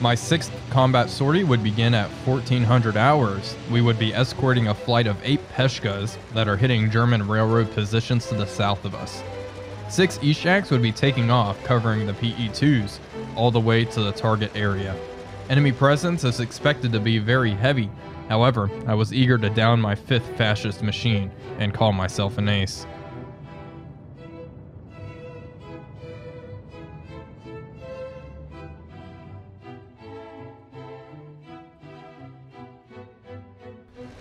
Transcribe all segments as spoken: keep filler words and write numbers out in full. My sixth combat sortie would begin at fourteen hundred hours. We would be escorting a flight of eight Peshkas that are hitting German railroad positions to the south of us. Six Ishaks would be taking off, covering the P E twos, all the way to the target area. Enemy presence is expected to be very heavy. However, I was eager to down my fifth fascist machine and call myself an ace.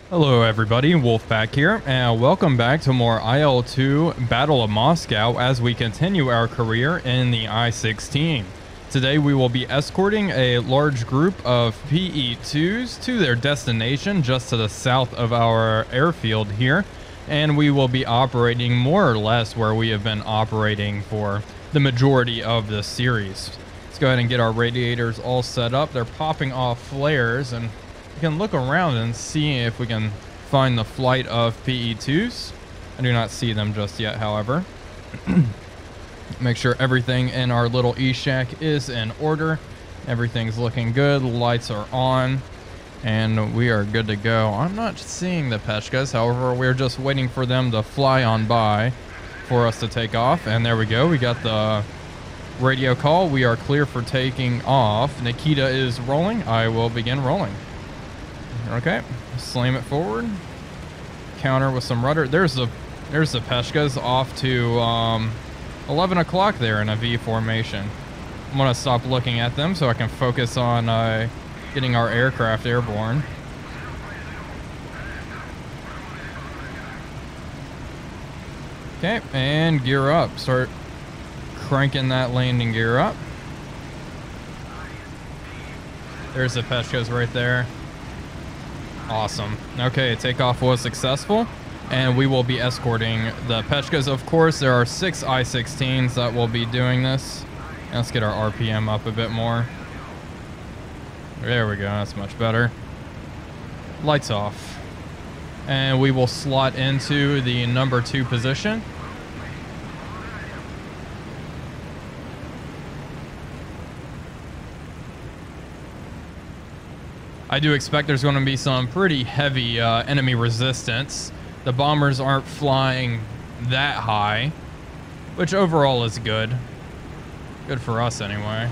Hello everybody, Wolfpack here, and welcome back to more I L two Battle of Moscow as we continue our career in the I sixteen. Today we will be escorting a large group of P E twos to their destination just to the south of our airfield here, and we will be operating more or less where we have been operating for the majority of this series. Let's go ahead and get our radiators all set up. They're popping off flares, and we can look around and see if we can find the flight of P E twos. I do not see them just yet, however. Make sure everything in our little Ishak is in order. Everything's looking good. Lights are on, and we are good to go. I'm not seeing the Peshkas, however, we're just waiting for them to fly on by for us to take off. And there we go. We got the radio call. We are clear for taking off. Nikita is rolling. I will begin rolling. Okay, slam it forward. Counter with some rudder. There's the there's the Peshkas off to um, eleven o'clock there in a V formation. I'm gonna stop looking at them so I can focus on uh, getting our aircraft airborne. Okay, and gear up. Start cranking that landing gear up. There's the Peshkas right there. Awesome. Okay, takeoff was successful, and we will be escorting the Peshkas. Of course, there are six I sixteens that will be doing this. Let's get our R P M up a bit more. There we go. That's much better. Lights off. And we will slot into the number two position. I do expect there's going to be some pretty heavy uh, enemy resistance. The bombers aren't flying that high, which overall is good. Good for us anyway.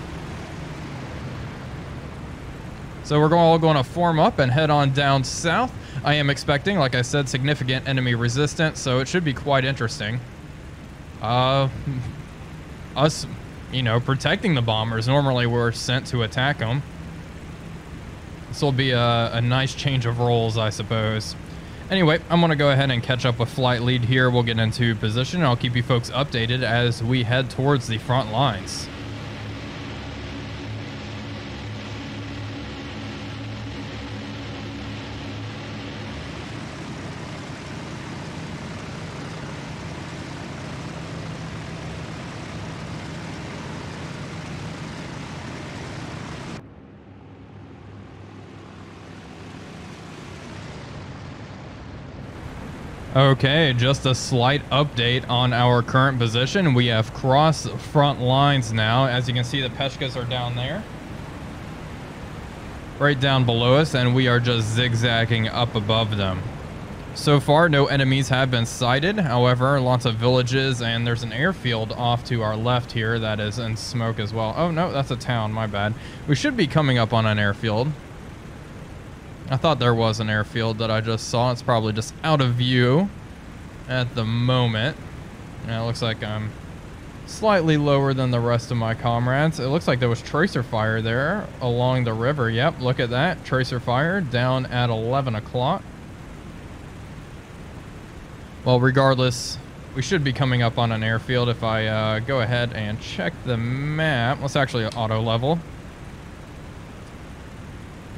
So we're all going to form up and head on down south. I am expecting, like I said, significant enemy resistance, so it should be quite interesting. Uh, us, you know, protecting the bombers. Normally we're sent to attack them. This will be a, a nice change of roles, I suppose. Anyway, I'm going to go ahead and catch up with flight lead here. We'll get into position, and I'll keep you folks updated as we head towards the front lines. Okay, just a slight update on our current position. We have crossed front lines now. As you can see, the Peshkas are down there, right down below us, and we are just zigzagging up above them. So far, no enemies have been sighted. However, lots of villages, and there's an airfield off to our left here that is in smoke as well. Oh, no, that's a town. My bad. We should be coming up on an airfield. I thought there was an airfield that I just saw. It's probably just out of view at the moment. Yeah, it looks like I'm slightly lower than the rest of my comrades. It looks like there was tracer fire there along the river. Yep, look at that. Tracer fire down at eleven o'clock. Well, regardless, we should be coming up on an airfield if I uh, go ahead and check the map. Let's actually auto level.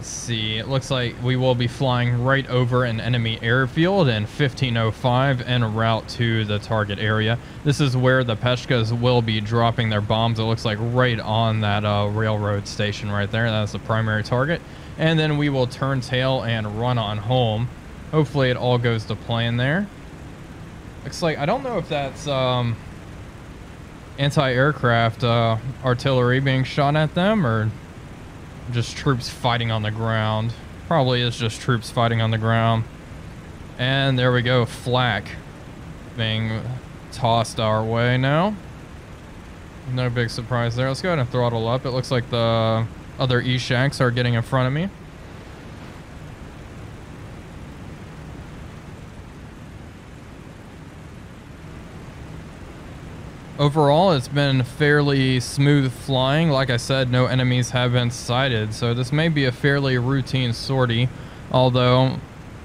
See, it looks like we will be flying right over an enemy airfield in fifteen oh five en route to the target area. This is where the Peshkas will be dropping their bombs. It looks like right on that uh, railroad station right there. That's the primary target. And then we will turn tail and run on home. Hopefully it all goes to plan there. Looks like, I don't know if that's um, anti-aircraft uh, artillery being shot at them or just troops fighting on the ground. Probably is just troops fighting on the ground. And there we go, flak being tossed our way now. No big surprise there. Let's go ahead and throttle up. It looks like the other Ishaks are getting in front of me. Overall, it's been fairly smooth flying. Like I said, no enemies have been sighted, so this may be a fairly routine sortie, although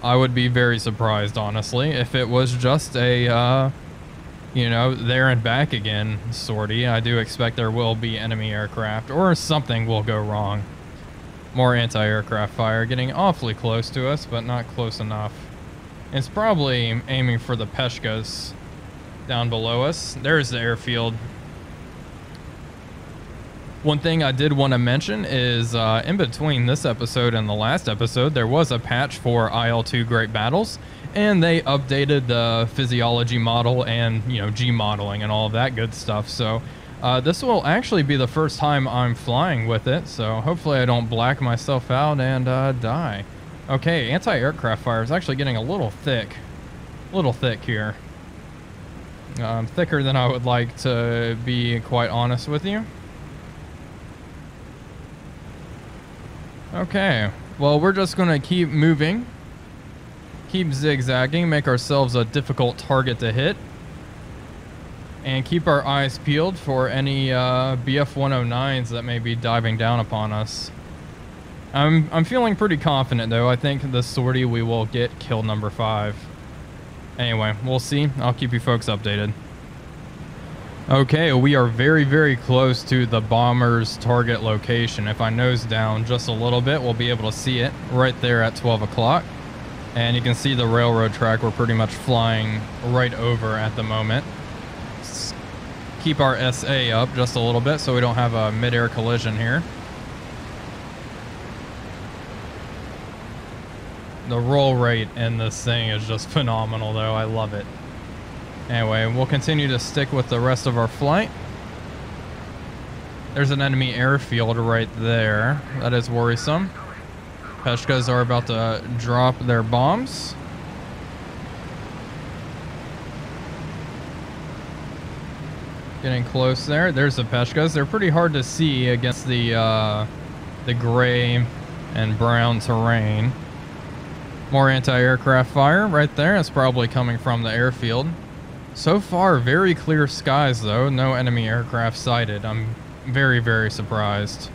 I would be very surprised, honestly, if it was just a, uh, you know, there and back again sortie. I do expect there will be enemy aircraft, or something will go wrong. More anti-aircraft fire getting awfully close to us, but not close enough. It's probably aiming for the Peshkas down below us. There's the airfield. One thing I did want to mention is uh, in between this episode and the last episode, there was a patch for I L two Great Battles, and they updated the physiology model and, you know, G modeling and all of that good stuff. So uh, this will actually be the first time I'm flying with it, so hopefully I don't black myself out and uh, die. Okay, anti-aircraft fire is actually getting a little thick. A little thick here. Um, thicker than I would like, to be quite honest with you. Okay, well, we're just going to keep moving, keep zigzagging, make ourselves a difficult target to hit, and keep our eyes peeled for any uh, B F one oh nines that may be diving down upon us. I'm, I'm feeling pretty confident, though. I think this sortie we will get kill number five. Anyway, we'll see. I'll keep you folks updated. Okay, we are very, very close to the bomber's target location. If I nose down just a little bit, we'll be able to see it right there at twelve o'clock. And you can see the railroad track we're pretty much flying right over at the moment. Let's keep our S A up just a little bit so we don't have a mid-air collision here. The roll rate in this thing is just phenomenal, though. I love it. Anyway, we'll continue to stick with the rest of our flight. There's an enemy airfield right there. That is worrisome. Peshkas are about to drop their bombs. Getting close there. There's the Peshkas. They're pretty hard to see against the, uh, the gray and brown terrain. More anti-aircraft fire right there. It's probably coming from the airfield. So far, very clear skies, though. No enemy aircraft sighted. I'm very, very surprised.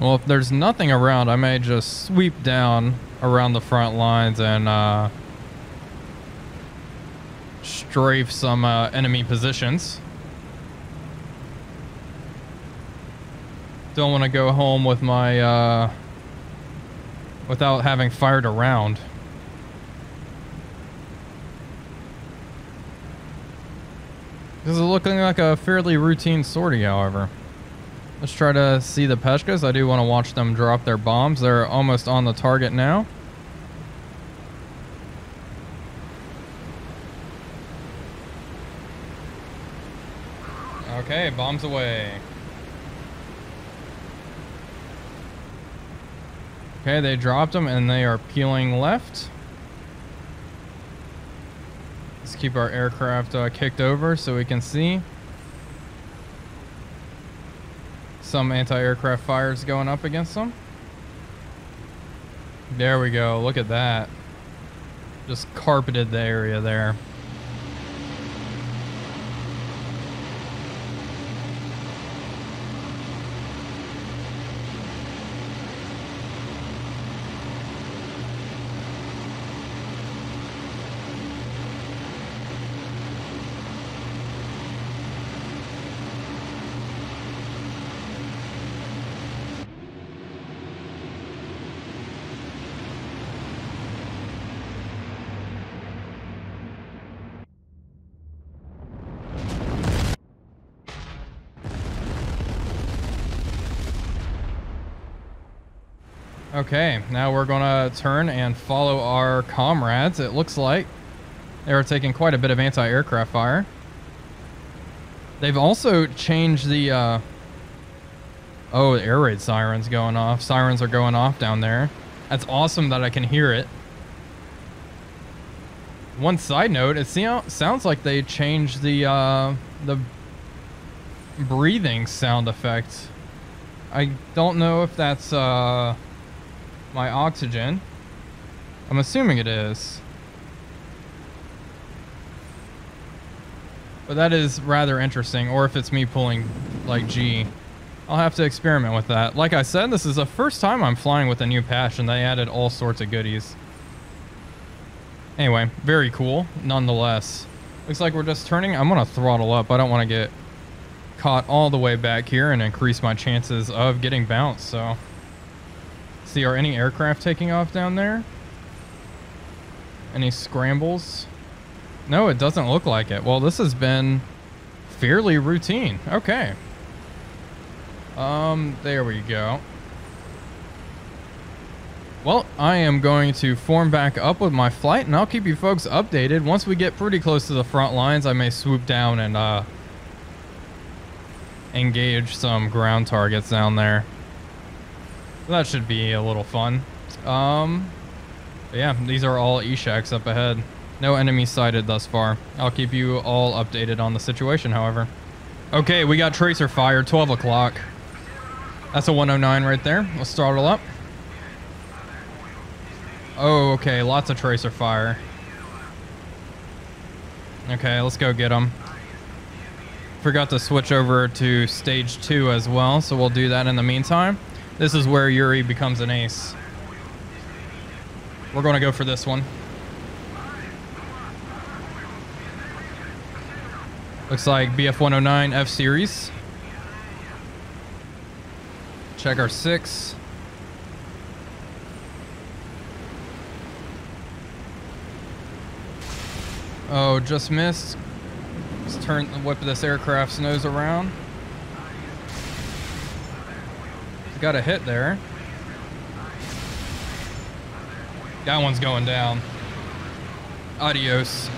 Well, if there's nothing around, I may just sweep down around the front lines and uh, strafe some uh, enemy positions. Don't want to go home with my uh, without having fired a round. This is looking like a fairly routine sortie, however. Let's try to see the Peshkas. I do want to watch them drop their bombs. They're almost on the target now. Okay, bombs away. Okay, they dropped them and they are peeling left. Let's keep our aircraft uh, kicked over so we can see. Some anti-aircraft fires going up against them. There we go, look at that. Just carpeted the area there. Okay, now we're gonna turn and follow our comrades, it looks like. They were taking quite a bit of anti-aircraft fire. They've also changed the... Uh, oh, the air raid sirens going off. Sirens are going off down there. That's awesome that I can hear it. One side note, it sounds like they changed the uh, the breathing sound effect. I don't know if that's uh, my oxygen. I'm assuming it is. But that is rather interesting, or if it's me pulling like G. I'll have to experiment with that. Like I said, this is the first time I'm flying with a new patch, and they added all sorts of goodies. Anyway, very cool, nonetheless. Looks like we're just turning. I'm gonna throttle up. I don't wanna get caught all the way back here and increase my chances of getting bounced, so. See, are any aircraft taking off down there? Any scrambles? No, it doesn't look like it. Well, this has been fairly routine. Okay. Um, there we go. Well, I am going to form back up with my flight, and I'll keep you folks updated. Once we get pretty close to the front lines, I may swoop down and uh, engage some ground targets down there. That should be a little fun. Um, yeah, these are all Ishaks up ahead. No enemy sighted thus far. I'll keep you all updated on the situation, however. Okay, we got tracer fire, twelve o'clock. That's a one oh nine right there. Let's throttle up. Oh, okay, lots of tracer fire. Okay, let's go get them. Forgot to switch over to stage two as well, so we'll do that in the meantime. This is where Yuri becomes an ace. We're gonna go for this one. Looks like B F one oh nine F series. Check our six. Oh, just missed. Let's turn the whip of this aircraft's nose around. Got a hit there. That one's going down. Adios.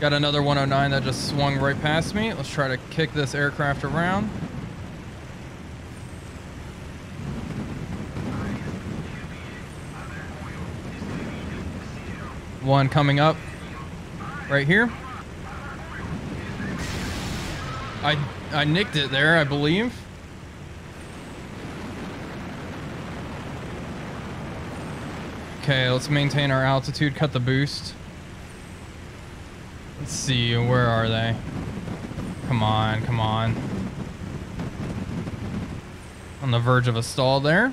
Got another one oh nine that just swung right past me. Let's try to kick this aircraft around. One coming up right here. I, I nicked it there, I believe. Okay, let's maintain our altitude, cut the boost. Let's see, where are they? Come on, come on. On the verge of a stall there.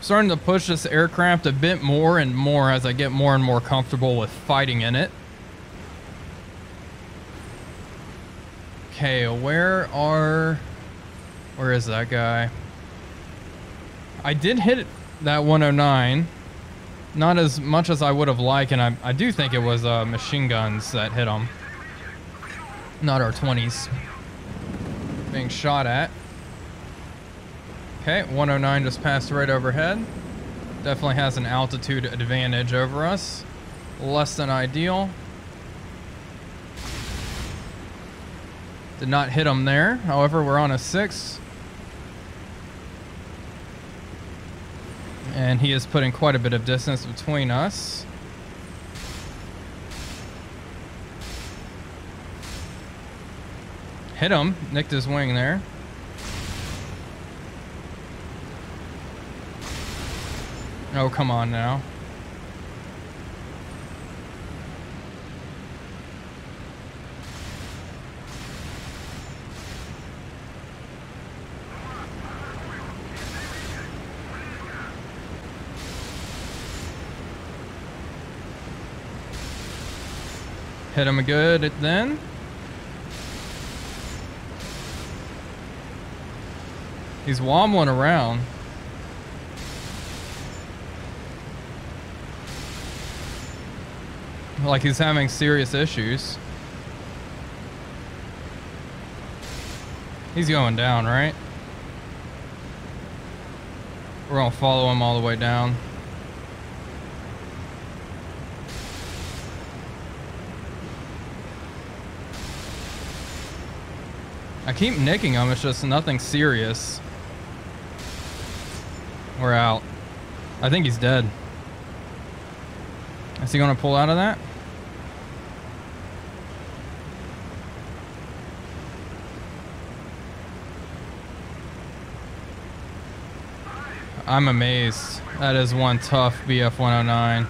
Starting to push this aircraft a bit more and more as I get more and more comfortable with fighting in it. Okay, where are... Where is that guy? I did hit that one oh nine. Not as much as I would have liked, and I, I do think it was uh, machine guns that hit them. Not our twenties. Being shot at. Okay, one oh nine just passed right overhead. Definitely has an altitude advantage over us. Less than ideal. Did not hit them there. However, we're on a six. And he is putting quite a bit of distance between us. Hit him. Nicked his wing there. Oh, come on now. Hit him good then. He's wobbling around. Like he's having serious issues. He's going down, right? We're gonna follow him all the way down. I keep nicking him, it's just nothing serious. We're out. I think he's dead. Is he gonna pull out of that? I'm amazed. That is one tough B F one oh nine.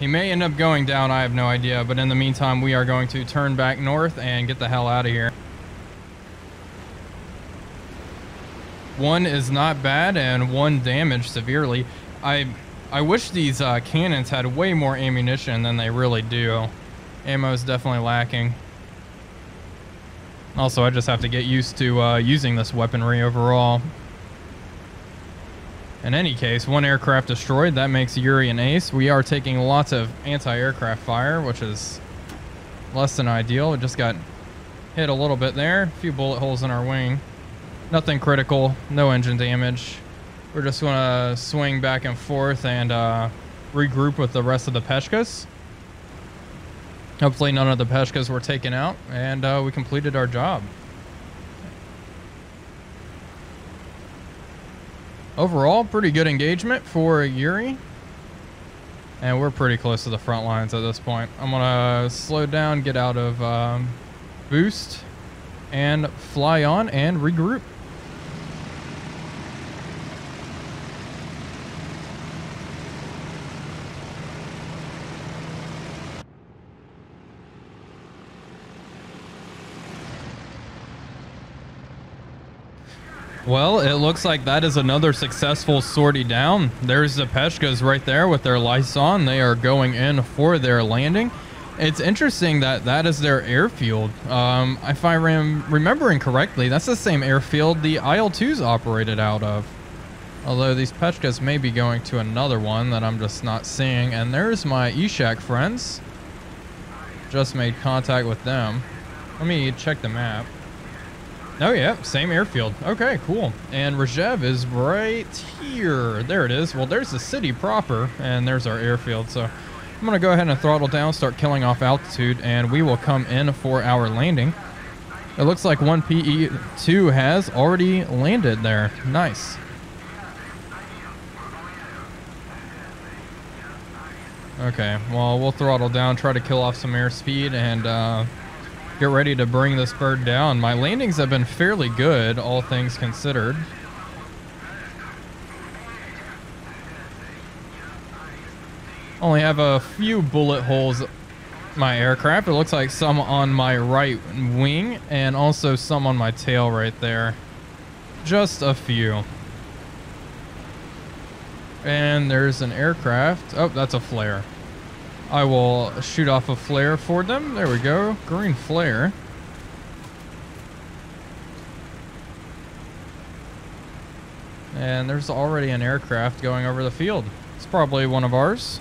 He may end up going down, I have no idea, but in the meantime we are going to turn back north and get the hell out of here. One is not bad and one damaged severely. I I wish these uh, cannons had way more ammunition than they really do. Ammo is definitely lacking. Also, I just have to get used to uh, using this weaponry overall. In any case, one aircraft destroyed. That makes Yuri an ace. We are taking lots of anti-aircraft fire, which is less than ideal. It just got hit a little bit there. A few bullet holes in our wing. Nothing critical. No engine damage. We're just going to swing back and forth and uh, regroup with the rest of the Peshkas. Hopefully none of the Peshkas were taken out, and uh, we completed our job. Overall, pretty good engagement for Yuri. And we're pretty close to the front lines at this point. I'm gonna slow down, get out of um, boost, and fly on and regroup. Well, it looks like that is another successful sortie down. There's the Peshkas right there with their lights on. They are going in for their landing. It's interesting that that is their airfield. Um, if I am remembering correctly, that's the same airfield the I L twos operated out of. Although these Peshkas may be going to another one that I'm just not seeing. And there's my Ishak friends. Just made contact with them. Let me check the map. Oh yeah, same airfield. Okay, cool. And Rzhev is right here. There it is. Well, there's the city proper, and there's our airfield. So I'm gonna go ahead and throttle down, start killing off altitude, and we will come in for our landing. It looks like one P E two has already landed there. Nice. Okay, well, we'll throttle down, try to kill off some airspeed, and uh, get ready to bring this bird down. My landings have been fairly good, all things considered. Only have a few bullet holes in my aircraft. It looks like some on my right wing and also some on my tail right there. Just a few. And there's an aircraft. Oh, that's a flare. I will shoot off a flare for them. There we go. Green flare. And there's already an aircraft going over the field. It's probably one of ours.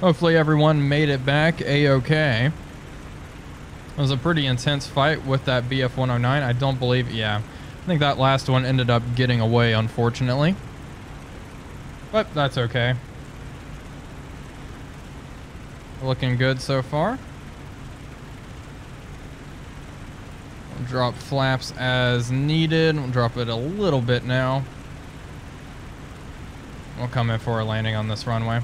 Hopefully everyone made it back A-okay. It was a pretty intense fight with that B F one oh nine. I don't believe... Yeah. I think that last one ended up getting away, unfortunately. But that's okay. Looking good so far. We'll drop flaps as needed. We'll drop it a little bit now. We'll come in for a landing on this runway.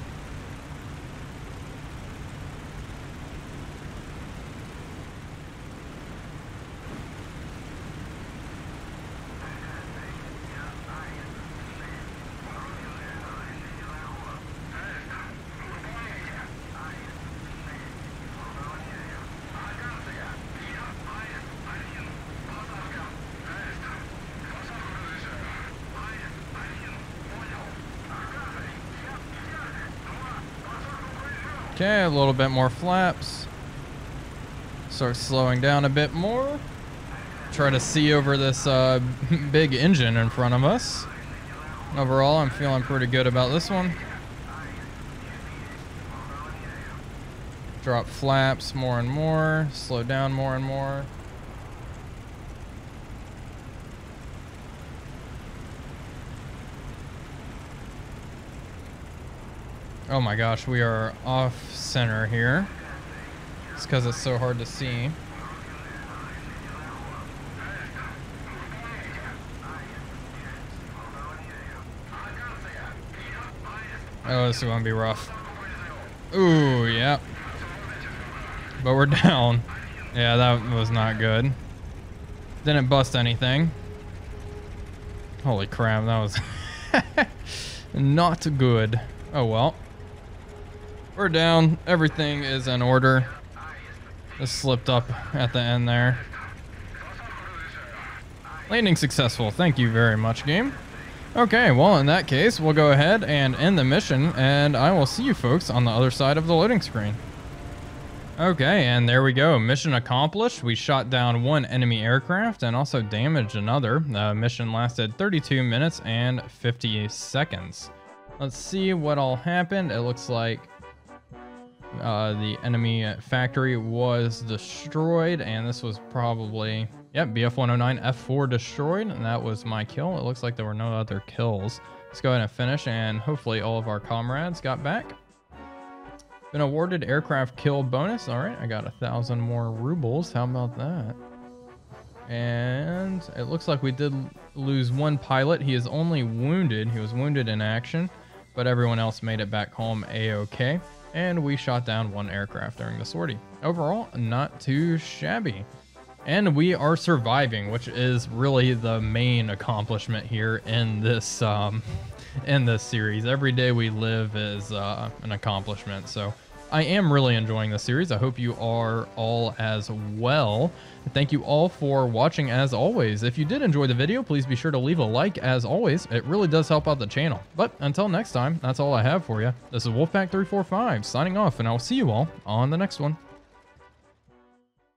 Okay, a little bit more flaps. Start slowing down a bit more. Try to see over this uh, big engine in front of us. Overall, I'm feeling pretty good about this one. Drop flaps more and more. Slow down more and more. Oh my gosh, we are off center here. It's because it's so hard to see. Oh, this is going to be rough. Ooh, yeah. But we're down. Yeah, that was not good. Didn't bust anything. Holy crap, that was not good. Oh, well. We're down. Everything is in order. Just slipped up at the end there. Landing successful. Thank you very much, game. Okay, well, in that case, we'll go ahead and end the mission, and I will see you folks on the other side of the loading screen. Okay, and there we go. Mission accomplished. We shot down one enemy aircraft and also damaged another. The mission lasted thirty-two minutes and fifty seconds. Let's see what all happened. It looks like uh, the enemy factory was destroyed, and this was probably... Yep, B F one oh nine F four destroyed, and that was my kill. It looks like there were no other kills. Let's go ahead and finish, and hopefully all of our comrades got back. Been awarded aircraft kill bonus. All right, I got a thousand more rubles. How about that? And it looks like we did lose one pilot. He is only wounded. He was wounded in action, but everyone else made it back home A-okay. And we shot down one aircraft during the sortie. Overall, not too shabby. And we are surviving, which is really the main accomplishment here in this um, in this series. Every day we live is uh, an accomplishment. So I am really enjoying the series. I hope you are all as well. Thank you all for watching as always. If you did enjoy the video, please be sure to leave a like as always. It really does help out the channel. But until next time, that's all I have for you. This is Wolfpack three forty-five signing off, and I'll see you all on the next one.